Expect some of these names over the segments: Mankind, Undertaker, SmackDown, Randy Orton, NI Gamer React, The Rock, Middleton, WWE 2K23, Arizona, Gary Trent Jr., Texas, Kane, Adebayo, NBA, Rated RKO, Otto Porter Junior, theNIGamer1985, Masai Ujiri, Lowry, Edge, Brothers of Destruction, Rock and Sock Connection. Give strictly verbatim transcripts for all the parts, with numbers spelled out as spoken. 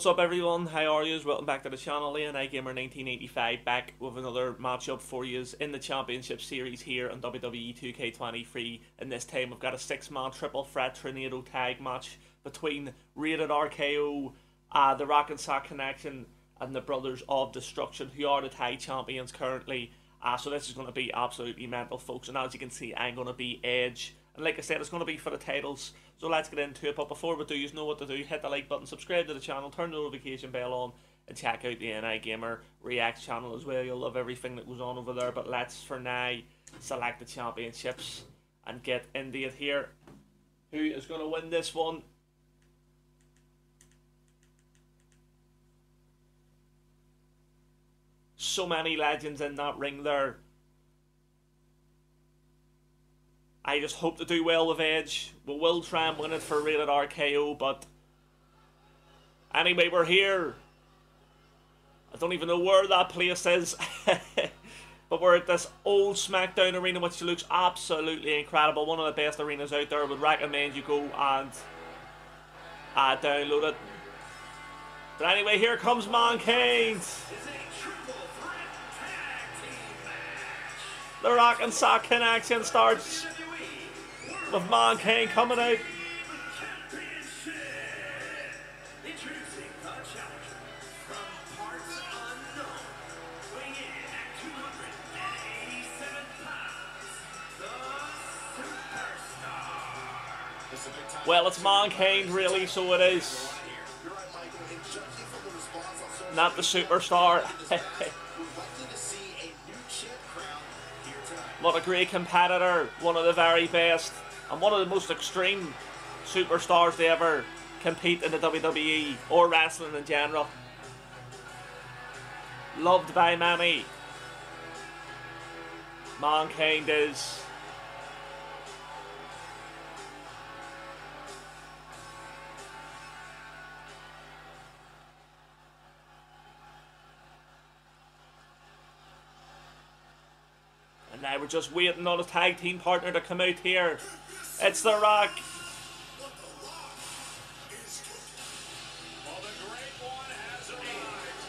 What's up everyone, how are yous? Welcome back to the channel, the N I Gamer nineteen eighty-five back with another matchup for yous in the Championship Series here on W W E two K twenty-three, and this time we've got a six man triple threat tornado tag match between Rated R K O, uh, the Rock and Sock Connection and the Brothers of Destruction, who are the tag champions currently. Uh, so this is going to be absolutely mental, folks, and as you can see I'm going to be Edge. And like I said, it's going to be for the titles, so let's get into it. But before we do, you know what to do. Hit the like button, subscribe to the channel, turn the notification bell on, and check out the N I Gamer React channel as well. You'll love everything that goes on over there. But let's, for now, select the championships and get into it here. Who is going to win this one? So many legends in that ring there. I just hope to do well with Edge. We will try and win it for Rated R K O, but anyway, we're here. I don't even know where that place is, but we're at this old SmackDown arena, which looks absolutely incredible. One of the best arenas out there. I would recommend you go and uh, download it. But anyway, here comes Mankind. The Rock and Sock Connection starts with Mankind coming out. Well, it's Mankind really, so it is. Not the superstar. What a great competitor, one of the very best, and one of the most extreme superstars to ever compete in the W W E, or wrestling in general. Loved by many. Mankind is. Now we're just waiting on a tag team partner to come out here. It's The Rock.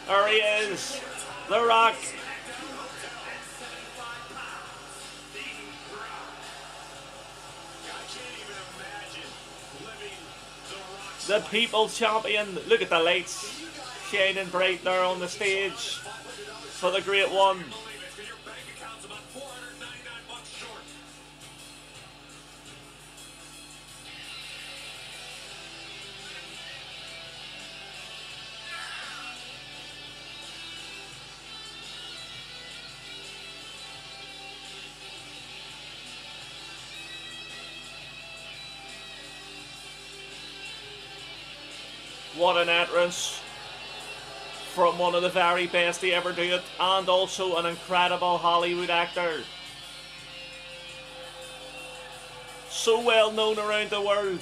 There he is. The Rock. The People's Champion. Look at the lights shining bright there on the stage for the great one. What an entrance from one of the very best to ever do it, and also an incredible Hollywood actor. So well known around the world.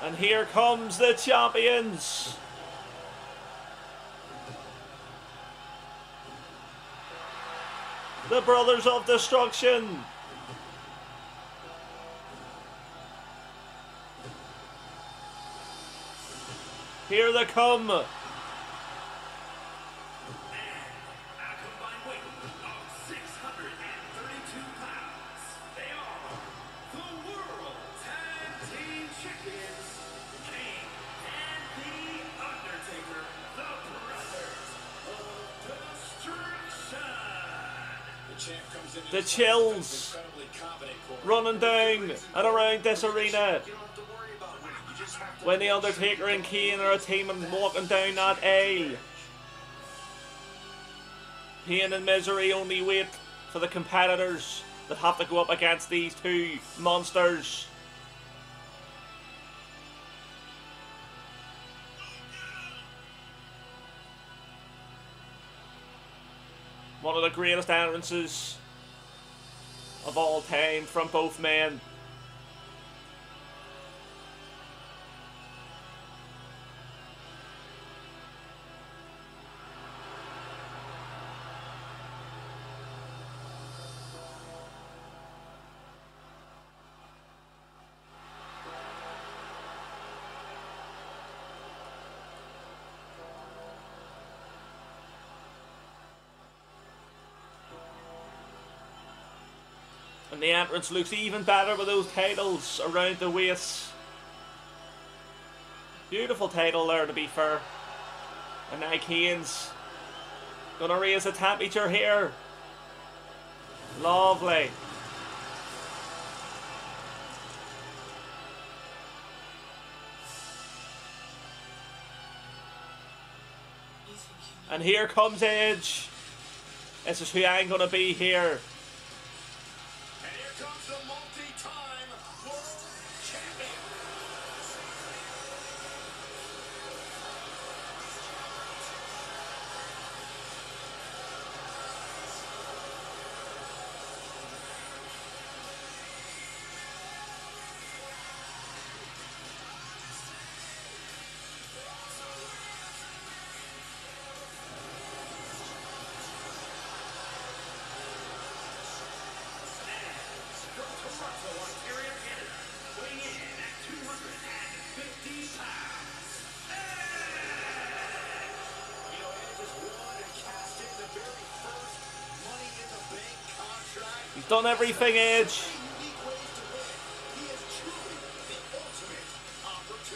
And here comes the champions. The Brothers of Destruction. Here they come. The chills running down and around this arena when the Undertaker and Kane are a team and walking down that aisle. Pain and misery only wait for the competitors that have to go up against these two monsters. One of the greatest entrances of all time from both men. And the entrance looks even better with those titles around the waist. Beautiful title there, to be fair. And now Kane's gonna raise the temperature here. Lovely. And here comes Edge. This is who I'm gonna be here. He's done everything, Edge.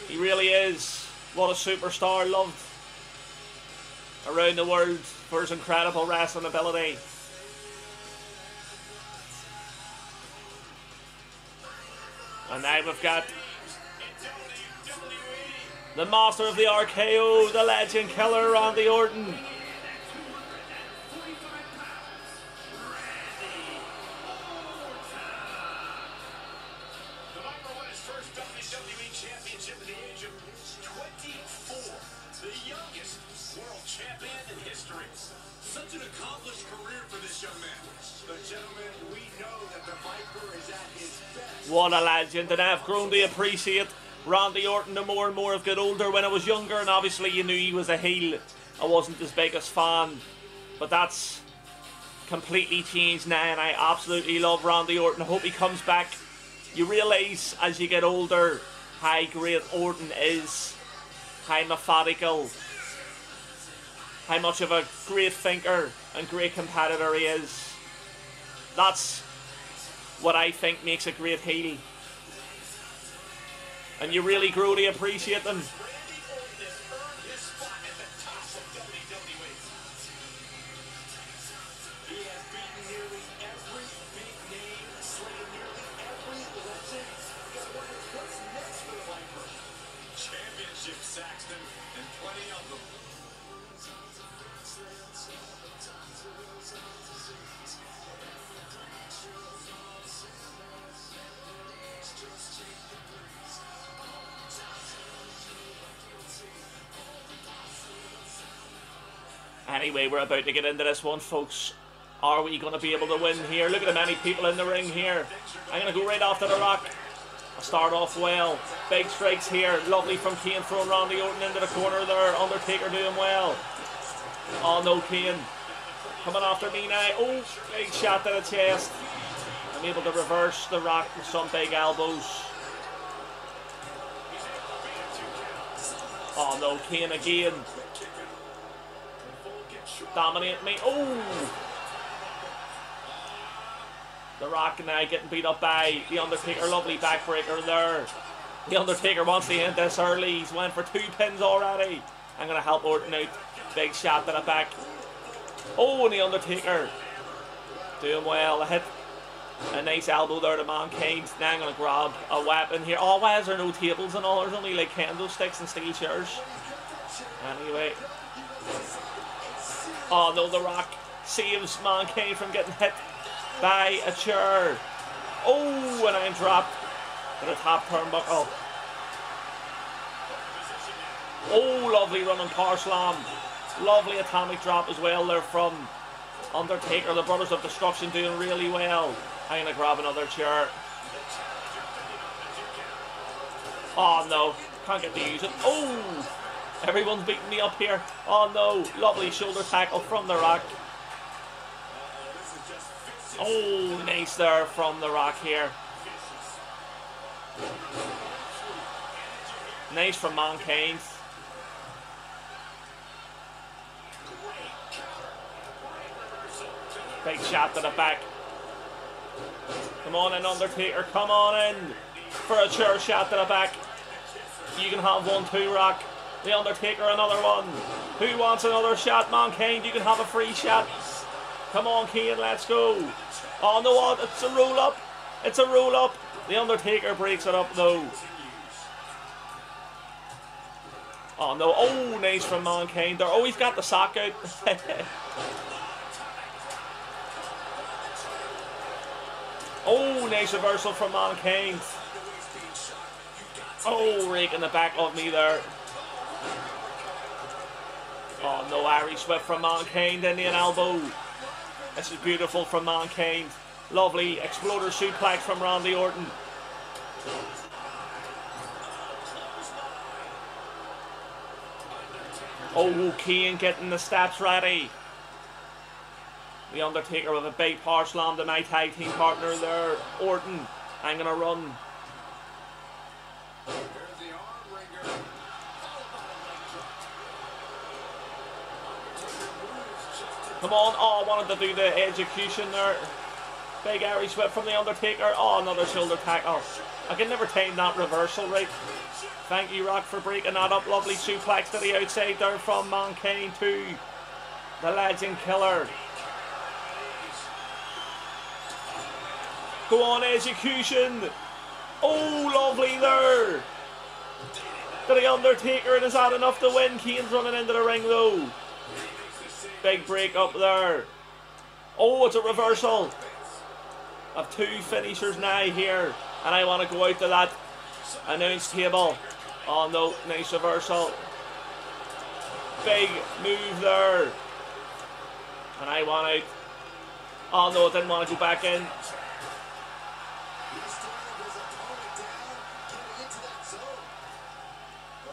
He really is. What a superstar, loved around the world for his incredible wrestling ability. And now we've got the master of the R K O, the legend killer, Randy Orton. What a legend, and I've grown to appreciate Randy Orton the more and more I've got older. When I was younger, and obviously you knew he was a heel, I wasn't his biggest fan, but that's completely changed now, and I absolutely love Randy Orton. I hope he comes back. You realise as you get older how great Orton is, how methodical, how much of a great thinker and great competitor he is. That's what I think makes a great heel, and you really grow to appreciate them. Anyway, we're about to get into this one, folks. Are we going to be able to win here? Look at the many people in the ring here. I'm going to go right after the Rock. I start off well. Big strikes here. Lovely from Kane, throwing Randy Orton into the corner there. Undertaker doing well. Oh no, Kane. Coming after me now. Oh, big shot to the chest. I'm able to reverse the Rock with some big elbows. Oh no, Kane again. Dominate me. Oh! The Rock and I getting beat up by the Undertaker. Lovely backbreaker there. The Undertaker wants to end this early. He's went for two pins already. I'm going to help Orton out. Big shot to the back. Oh, and the Undertaker doing well. I hit a nice elbow there to Mankind. Now I'm going to grab a weapon here. Oh, why is there no tables and all? There's only like candle sticks and sticky chairs. Anyway. Oh no, The Rock saves Mankind from getting hit by a chair. Oh, and I'm dropped to the top turnbuckle. Oh, lovely running power slam. Lovely atomic drop as well there from Undertaker. The Brothers of Destruction doing really well. I'm gonna grab another chair. Oh no, can't get to use it. Oh! Everyone's beating me up here. Oh no, lovely shoulder tackle from The Rock. Oh, nice there from The Rock here. Nice from Mankind. Big shot to the back. Come on in, Undertaker, come on in for a chair shot to the back. You can have one too, Rock. The Undertaker, another one. Who wants another shot? Mankind, you can have a free shot. Come on, Kane, let's go. Oh no, oh, it's a roll up. It's a roll up. The Undertaker breaks it up though. Oh no, oh nice from Mankind there. Oh, he's got the sock out. Oh, nice reversal from Mankind. Oh, rake in the back of me there. Oh no, Irish whip from Mankind, Indian elbow. This is beautiful from Mankind. Lovely exploder suplex from Randy Orton. Oh, Kane getting the steps ready. The Undertaker with a big power slam to my tag team partner there, Orton. I'm gonna run. Come on, oh, I wanted to do the execution there. Big Irish whip from the Undertaker. Oh, another shoulder tackle. I can never time that reversal right. Thank you, Rock, for breaking that up. Lovely suplex to the outside there from Mankind to the Legend Killer. Go on, execution. Oh, lovely there. To the Undertaker, and is that enough to win? Kane's running into the ring though. Big break up there. Oh, it's a reversal of two finishers now here, and I want to go out to that announce table. Oh no, nice reversal. Big move there, and I want out. Oh no, I didn't want to go back in.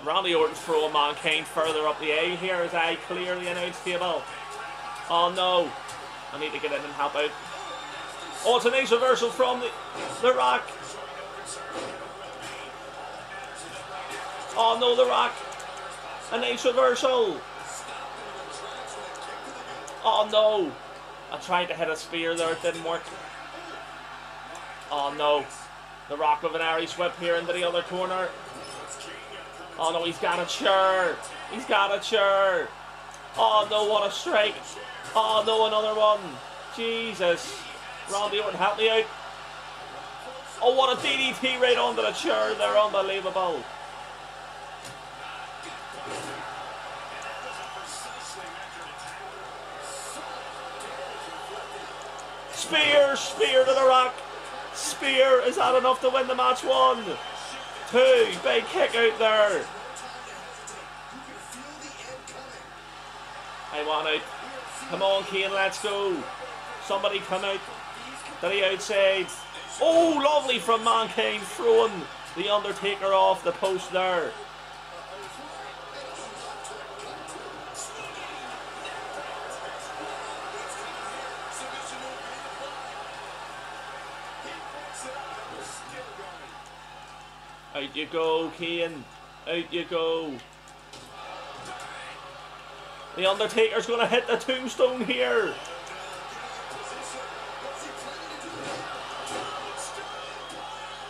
Randy Orton throwing Mankind further up the A here as I clear the announce table. Oh no, I need to get in and help out. Oh, it's a nice reversal from the, the Rock. Oh no, The Rock. A nice reversal. Oh no. I tried to hit a spear there, it didn't work. Oh no. The Rock with an Irish whip here into the other corner. Oh no, he's got a chair. He's got a chair. Oh no, what a strike. Oh no, another one. Jesus. Randy Orton, help me out. Oh, what a D D T right onto the chair. They're unbelievable. Spear, spear to The Rock. Spear, is that enough to win the match? One. Two, big kick out there. I want out. Come on, Kane, let's go. Somebody come out to the outside. Oh, lovely from Mankind, throwing the Undertaker off the post there. Out you go, Kane. Out you go. The Undertaker's going to hit the tombstone here.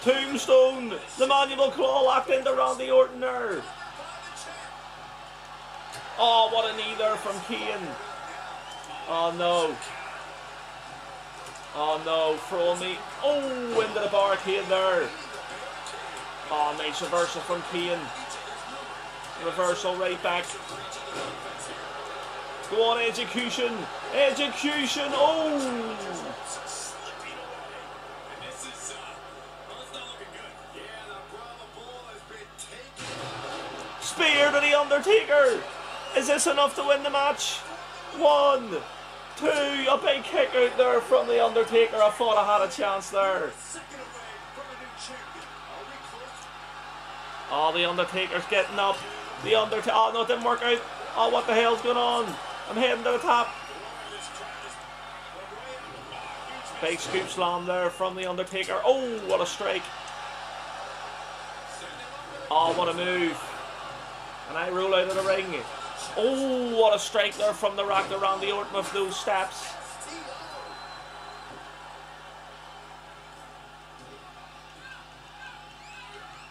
Tombstone. The manual claw locked into Randy Orton there. Oh, what a knee there from Kane. Oh, no. Oh, no. Throw me. Oh, into the barricade there. Oh, nice reversal from Kane. Reversal right back. Go on, execution. Execution. Oh! Spear to the Undertaker. Is this enough to win the match? One, two, a big kick out there from the Undertaker. I thought I had a chance there. Oh, the Undertaker's getting up. The Undertaker, oh no, it didn't work out. Oh, what the hell's going on? I'm heading to the top. Big scoop slam there from the Undertaker. Oh, what a strike. Oh, what a move. And I roll out of the ring. Oh, what a strike there from The Rock to Randy Orton with those steps.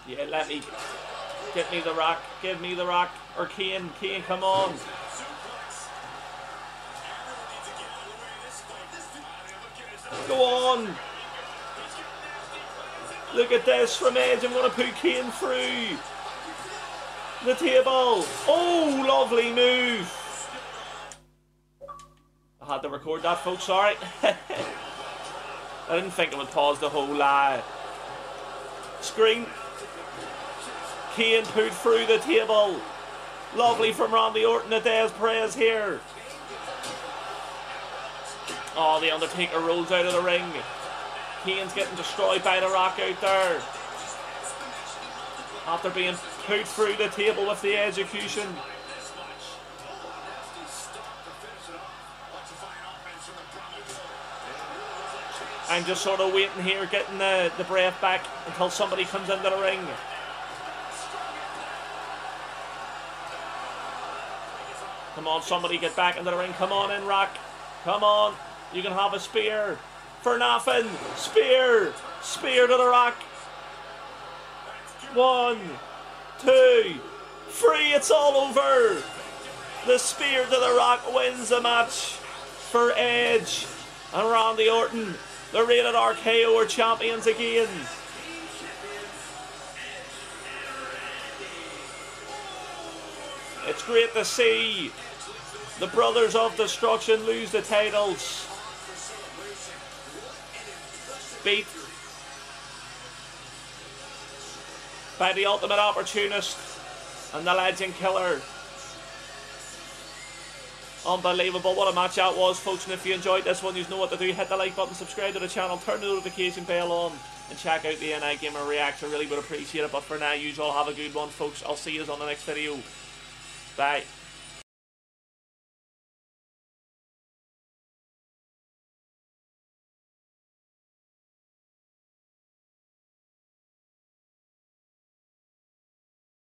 Yeah, let me. Get me The Rock. Give me The Rock. Or Kane. Kane, come on. Go on. Look at this from Edge. I'm going to put Kane through the table. Oh, lovely move. I had to record that, folks. Sorry. I didn't think it would pause the whole uh, screen. Kane put through the table. Lovely from Randy Orton. A day's praise here. Oh, the Undertaker rolls out of the ring. Kane's getting destroyed by The Rock out there. After being put through the table with the execution. I'm just sort of waiting here, getting the, the breath back until somebody comes into the ring. Come on, somebody get back into the ring. Come on in, Rock. Come on. You can have a spear. For nothing. Spear. Spear to The Rock. One, two, three. It's all over. The spear to The Rock wins the match for Edge and Randy Orton. The Rated R K O are champions again. It's great to see the Brothers of Destruction lose the titles. Beat by the Ultimate Opportunist and the Legend Killer. Unbelievable, what a match that was, folks. And if you enjoyed this one, you know what to do. Hit the like button, subscribe to the channel, turn the notification bell on, and check out the N I Gamer React. I really would appreciate it. But for now, you all have a good one, folks. I'll see you on the next video. Bye.